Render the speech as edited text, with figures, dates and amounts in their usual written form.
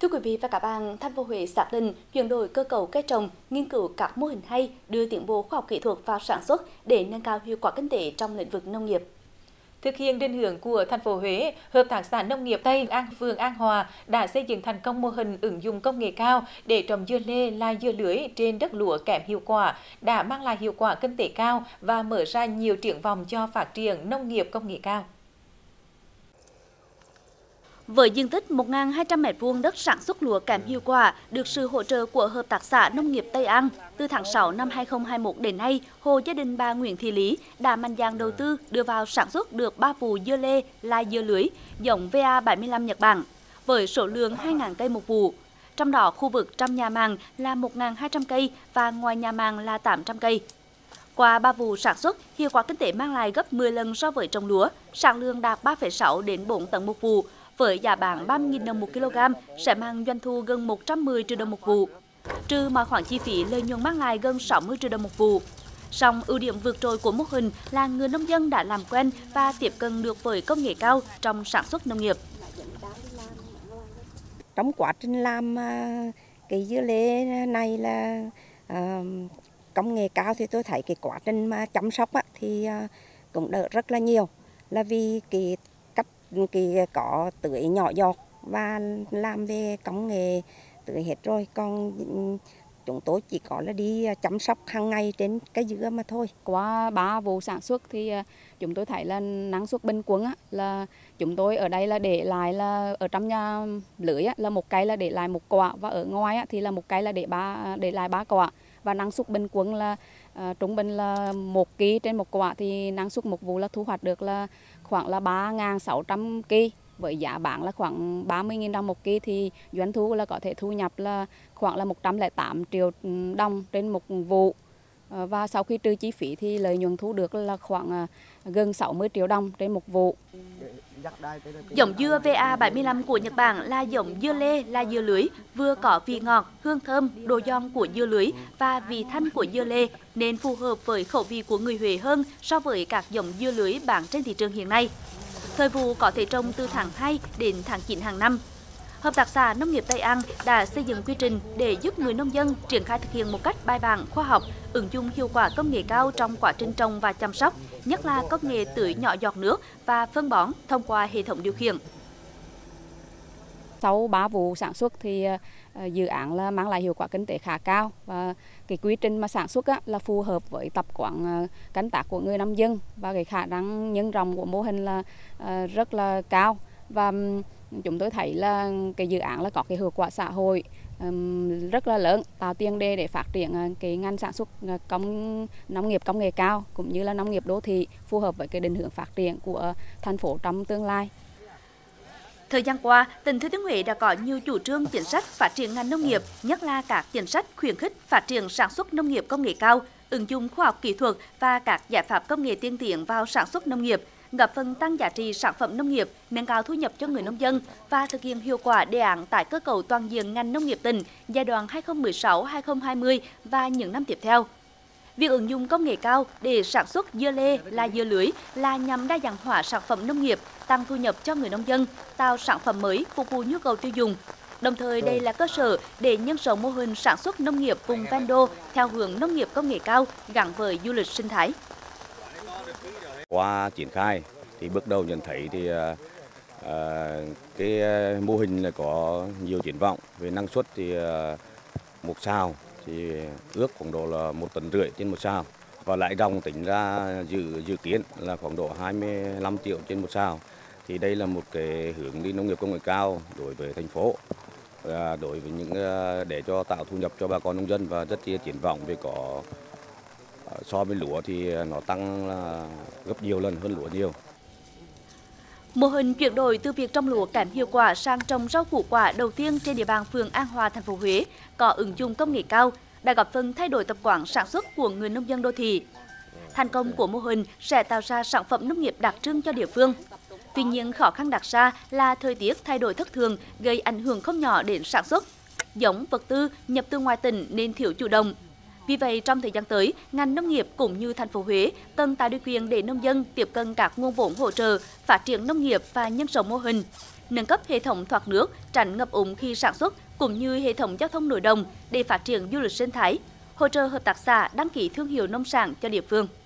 Thưa quý vị và các bạn, thành phố Huế xác định chuyển đổi cơ cấu cây trồng, nghiên cứu các mô hình hay, đưa tiến bộ khoa học kỹ thuật vào sản xuất để nâng cao hiệu quả kinh tế trong lĩnh vực nông nghiệp. Thực hiện định hướng của thành phố Huế, Hợp tác xã Nông nghiệp Tây An, phường An Hòa đã xây dựng thành công mô hình ứng dụng công nghệ cao để trồng dưa lê, lai dưa lưới trên đất lúa kém hiệu quả, đã mang lại hiệu quả kinh tế cao và mở ra nhiều triển vọng cho phát triển nông nghiệp công nghệ cao. Với diện tích 1.200 m2 đất sản xuất lúa kém hiệu quả, được sự hỗ trợ của Hợp tác xã Nông nghiệp Tây An, từ tháng 6 năm 2021 đến nay, hộ gia đình bà Nguyễn Thị Lý đã mạnh dạn đầu tư đưa vào sản xuất được 3 vụ dưa lê, lai dưa lưới, giống VA-75 Nhật Bản, với số lượng 2.000 cây một vụ. Trong đó, khu vực trong nhà màng là 1.200 cây và ngoài nhà màng là 800 cây. Qua 3 vụ sản xuất, hiệu quả kinh tế mang lại gấp 10 lần so với trồng lúa, sản lượng đạt 3,6 đến 4 tấn một vụ, với giá bán 30.000 đồng 1 kg sẽ mang doanh thu gần 110 triệu đồng một vụ. Trừ mọi khoản chi phí, lợi nhuận mang lại gần 60 triệu đồng một vụ. Song ưu điểm vượt trội của mô hình là người nông dân đã làm quen và tiếp cận được với công nghệ cao trong sản xuất nông nghiệp. Trong quá trình làm cái dưa lê này là công nghệ cao thì tôi thấy cái quá trình mà chăm sóc thì cũng đỡ rất là nhiều, là vì cái có tưới nhỏ giọt và làm về công nghệ tưới hết rồi, còn chúng tôi chỉ có là đi chăm sóc hàng ngày trên cái dưa mà thôi. Qua 3 vụ sản xuất thì chúng tôi thấy là năng suất bình quân là chúng tôi ở đây là để lại là ở trong nhà lưới là một cây là để lại một quả, và ở ngoài thì là một cây là để lại 3 quả, và năng suất bình quân là trung bình là 1 kg trên một quả, thì năng suất một vụ là thu hoạch được là khoảng là 3.600 kg, với giá bán là khoảng 30.000 đồng một kg, thì doanh thu là có thể thu nhập là khoảng là 108 triệu đồng trên một vụ, và sau khi trừ chi phí thì lợi nhuận thu được là khoảng gần 60 triệu đồng trên một vụ. Giống dưa VA-75 của Nhật Bản là giống dưa lê, là dưa lưới, vừa có vị ngọt, hương thơm, độ giòn của dưa lưới và vị thanh của dưa lê, nên phù hợp với khẩu vị của người Huế hơn so với các giống dưa lưới bán trên thị trường hiện nay. Thời vụ có thể trồng từ tháng 2 đến tháng 9 hàng năm. Hợp tác xã Nông nghiệp Tây An đã xây dựng quy trình để giúp người nông dân triển khai thực hiện một cách bài bản, khoa học, ứng dụng hiệu quả công nghệ cao trong quá trình trồng và chăm sóc, nhất là công nghệ tưới nhỏ giọt nước và phân bón thông qua hệ thống điều khiển. Sau 3 vụ sản xuất thì dự án là mang lại hiệu quả kinh tế khá cao, và cái quy trình mà sản xuất là phù hợp với tập quán canh tác của người nông dân, và cái khả năng nhân rộng của mô hình là rất là cao, và chúng tôi thấy là cái dự án là có cái hiệu quả xã hội rất là lớn, tạo tiền đề để phát triển cái ngành sản xuất nông nghiệp công nghệ cao cũng như là nông nghiệp đô thị, phù hợp với cái định hướng phát triển của thành phố trong tương lai. Thời gian qua, tỉnh Thừa Thiên Huế đã có nhiều chủ trương chính sách phát triển ngành nông nghiệp, nhất là các chính sách khuyến khích phát triển sản xuất nông nghiệp công nghệ cao, ứng dụng khoa học kỹ thuật và các giải pháp công nghệ tiên tiến vào sản xuất nông nghiệp, góp phần tăng giá trị sản phẩm nông nghiệp, nâng cao thu nhập cho người nông dân và thực hiện hiệu quả đề án tái cơ cấu toàn diện ngành nông nghiệp tỉnh giai đoạn 2016-2020 và những năm tiếp theo. Việc ứng dụng công nghệ cao để sản xuất dưa lê, là dưa lưới là nhằm đa dạng hóa sản phẩm nông nghiệp, tăng thu nhập cho người nông dân, tạo sản phẩm mới phục vụ nhu cầu tiêu dùng. Đồng thời đây là cơ sở để nhân rộng mô hình sản xuất nông nghiệp vùng ven đô theo hướng nông nghiệp công nghệ cao gắn với du lịch sinh thái. Qua triển khai thì bước đầu nhận thấy thì cái mô hình là có nhiều triển vọng. Về năng suất thì một sào thì ước khoảng độ là 1,5 tấn trên một sào, và lãi ròng tính ra dự kiến là khoảng độ 25 triệu trên một sào. Thì đây là một cái hướng đi nông nghiệp công nghệ cao đối với thành phố, và đối với những để cho tạo thu nhập cho bà con nông dân, và rất là triển vọng về có so với lúa thì nó tăng gấp nhiều lần hơn lúa nhiều. Mô hình chuyển đổi từ việc trồng lúa kém hiệu quả sang trồng rau củ quả đầu tiên trên địa bàn phường An Hòa, thành phố Huế có ứng dụng công nghệ cao đã góp phần thay đổi tập quán sản xuất của người nông dân đô thị. Thành công của mô hình sẽ tạo ra sản phẩm nông nghiệp đặc trưng cho địa phương. Tuy nhiên, khó khăn đặt ra là thời tiết thay đổi thất thường gây ảnh hưởng không nhỏ đến sản xuất. Giống vật tư nhập từ ngoài tỉnh nên thiếu chủ động. Vì vậy, trong thời gian tới, ngành nông nghiệp cũng như thành phố Huế cần tạo điều kiện để nông dân tiếp cận các nguồn vốn hỗ trợ, phát triển nông nghiệp và nhân rộng mô hình. nâng cấp hệ thống thoát nước, tránh ngập úng khi sản xuất, cũng như hệ thống giao thông nội đồng để phát triển du lịch sinh thái, hỗ trợ hợp tác xã đăng ký thương hiệu nông sản cho địa phương.